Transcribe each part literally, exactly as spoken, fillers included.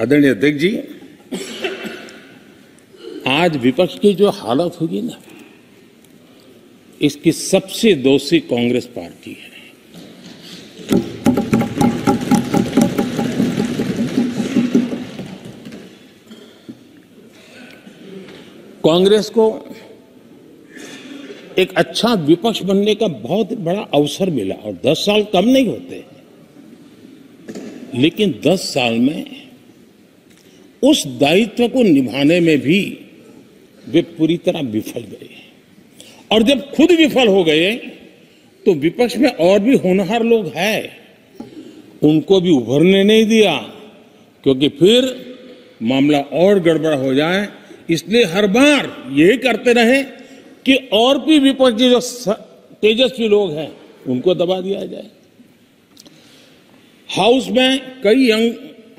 आदरणीय अध्यक्ष जी, आज विपक्ष की जो हालत होगी ना, इसकी सबसे दोषी कांग्रेस पार्टी है। कांग्रेस को एक अच्छा विपक्ष बनने का बहुत बड़ा अवसर मिला और दस साल कम नहीं होते, लेकिन दस साल में उस दायित्व को निभाने में भी वे पूरी तरह विफल गए। और जब खुद विफल हो गए तो विपक्ष में और भी होनहार लोग हैं, उनको भी उभरने नहीं दिया, क्योंकि फिर मामला और गड़बड़ हो जाए। इसलिए हर बार यही करते रहे कि और भी विपक्ष के जो तेजस्वी लोग हैं उनको दबा दिया जाए। हाउस में कई यंग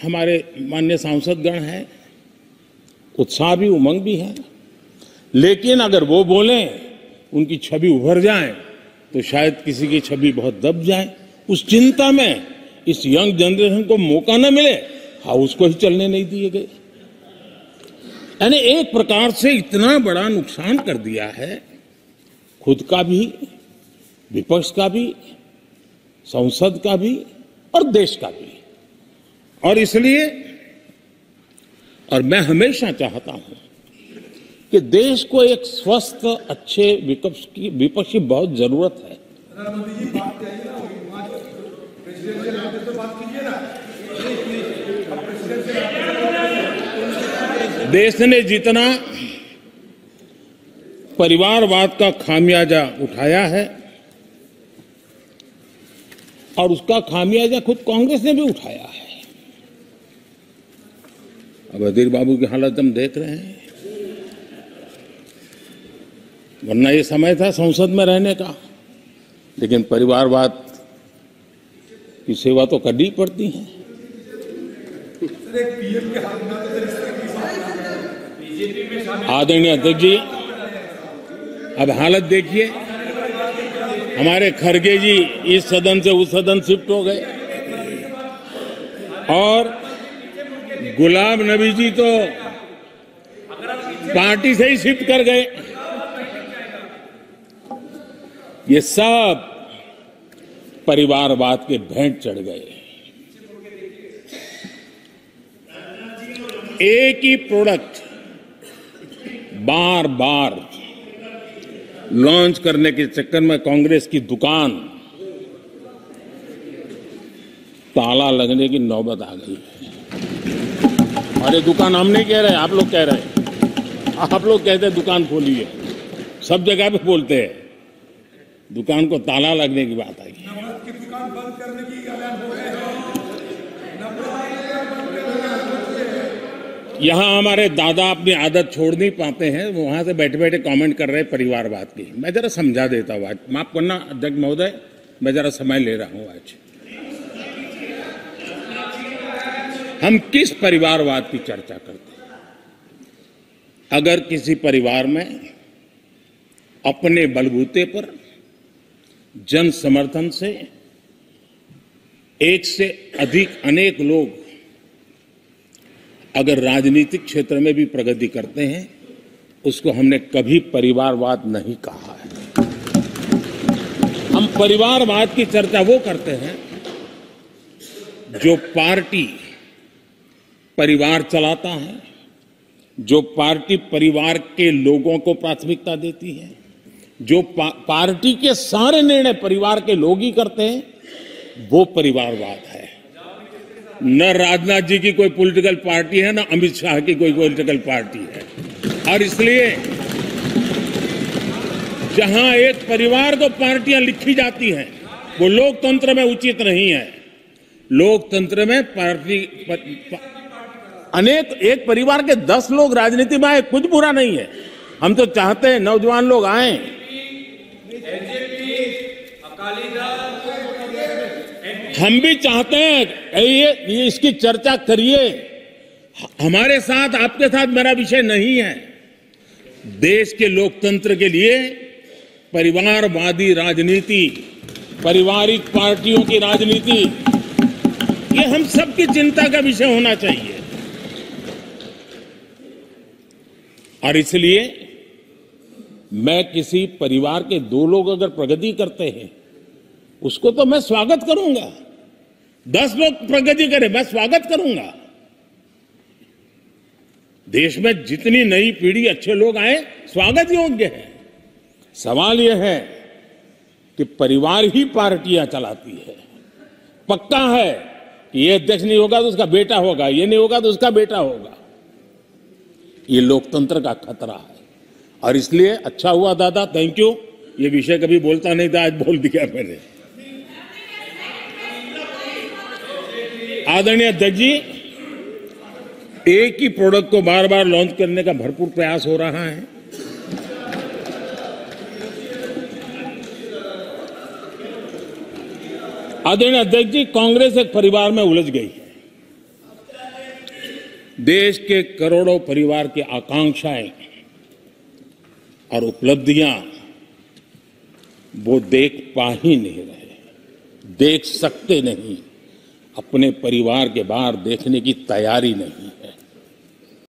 हमारे माननीय सांसदगण हैं, उत्साह भी उमंग भी है, लेकिन अगर वो बोलें, उनकी छवि उभर जाए तो शायद किसी की छवि बहुत दब जाए। उस चिंता में इस यंग जनरेशन को मौका न मिले, हाउस को ही चलने नहीं दिए गए। यानी एक प्रकार से इतना बड़ा नुकसान कर दिया है, खुद का भी, विपक्ष का भी, संसद का भी और देश का भी। और इसलिए और मैं हमेशा चाहता हूं कि देश को एक स्वस्थ अच्छे विपक्ष की विपक्ष की बहुत जरूरत है। देश ने जितना परिवारवाद का खामियाजा उठाया है और उसका खामियाजा खुद कांग्रेस ने भी उठाया है। अब अधीर बाबू की हालत हम देख रहे हैं, वरना ये समय था संसद में रहने का, लेकिन परिवारवाद की सेवा तो करनी पड़ती है। आदरणीय अध्यक्ष जी, अब हालत देखिए, हमारे खड़गे जी इस सदन से उस सदन शिफ्ट हो गए और गुलाब नबी जी तो पार्टी से ही शिफ्ट कर गए। ये सब परिवारवाद के भेंट चढ़ गए। एक ही प्रोडक्ट बार बार लॉन्च करने के चक्कर में कांग्रेस की दुकान ताला लगने की नौबत आ गई है। अरे दुकान हम नहीं कह रहे, आप लोग कह रहे, आप लोग कहते हैं दुकान खोली है, सब जगह पे बोलते हैं, दुकान को ताला लगने की बात आई। यहाँ हमारे दादा अपनी आदत छोड़ नहीं पाते हैं, वहां से बैठे बैठे कमेंट कर रहे हैं परिवारवाद की। मैं जरा समझा देता हूँ आज, माफ करना अध्यक्ष महोदय, मैं जरा समय ले रहा हूँ आज, हम किस परिवारवाद की चर्चा करते हैं। अगर किसी परिवार में अपने बलबूते पर जन समर्थन से एक से अधिक अनेक लोग अगर राजनीतिक क्षेत्र में भी प्रगति करते हैं, उसको हमने कभी परिवारवाद नहीं कहा है। हम परिवारवाद की चर्चा वो करते हैं जो पार्टी परिवार चलाता है, जो पार्टी परिवार के लोगों को प्राथमिकता देती है, जो पा, पार्टी के सारे निर्णय परिवार के लोग ही करते हैं, वो परिवारवाद है। न राजनाथ जी की कोई पॉलिटिकल पार्टी है, न अमित शाह की कोई पॉलिटिकल पार्टी है। और इसलिए जहां एक परिवार को पार्टियां लिखी जाती हैं, वो लोकतंत्र में उचित नहीं है। लोकतंत्र में पार्टी प, प, अनेक एक परिवार के दस लोग राजनीति में आए, कुछ बुरा नहीं है। हम तो चाहते हैं नौजवान लोग आए। हम भी चाहते हैं ये, ये इसकी चर्चा करिए। हमारे साथ आपके साथ मेरा विषय नहीं है। देश के लोकतंत्र के लिए परिवारवादी राजनीति, पारिवारिक पार्टियों की राजनीति, ये हम सबकी चिंता का विषय होना चाहिए। और इसलिए मैं किसी परिवार के दो लोग अगर प्रगति करते हैं उसको तो मैं स्वागत करूंगा, दस लोग प्रगति करें मैं स्वागत करूंगा। देश में जितनी नई पीढ़ी अच्छे लोग आए स्वागत योग्य है। सवाल यह है कि परिवार ही पार्टियां चलाती है। पक्का है कि ये अध्यक्ष नहीं होगा तो उसका बेटा होगा, ये नहीं होगा तो उसका बेटा होगा। ये लोकतंत्र का खतरा है और इसलिए अच्छा हुआ दादा, थैंक यू। ये विषय कभी बोलता नहीं था, आज बोल दिया मैंने। आदरणीय अध्यक्ष जी, एक ही प्रोडक्ट को बार बार लॉन्च करने का भरपूर प्रयास हो रहा है। आदरणीय अध्यक्ष जी, कांग्रेस एक परिवार में उलझ गई है। देश के करोड़ों परिवार की आकांक्षाएं और उपलब्धियां वो देख पा ही नहीं रहे, देख सकते नहीं, अपने परिवार के बाहर देखने की तैयारी नहीं है।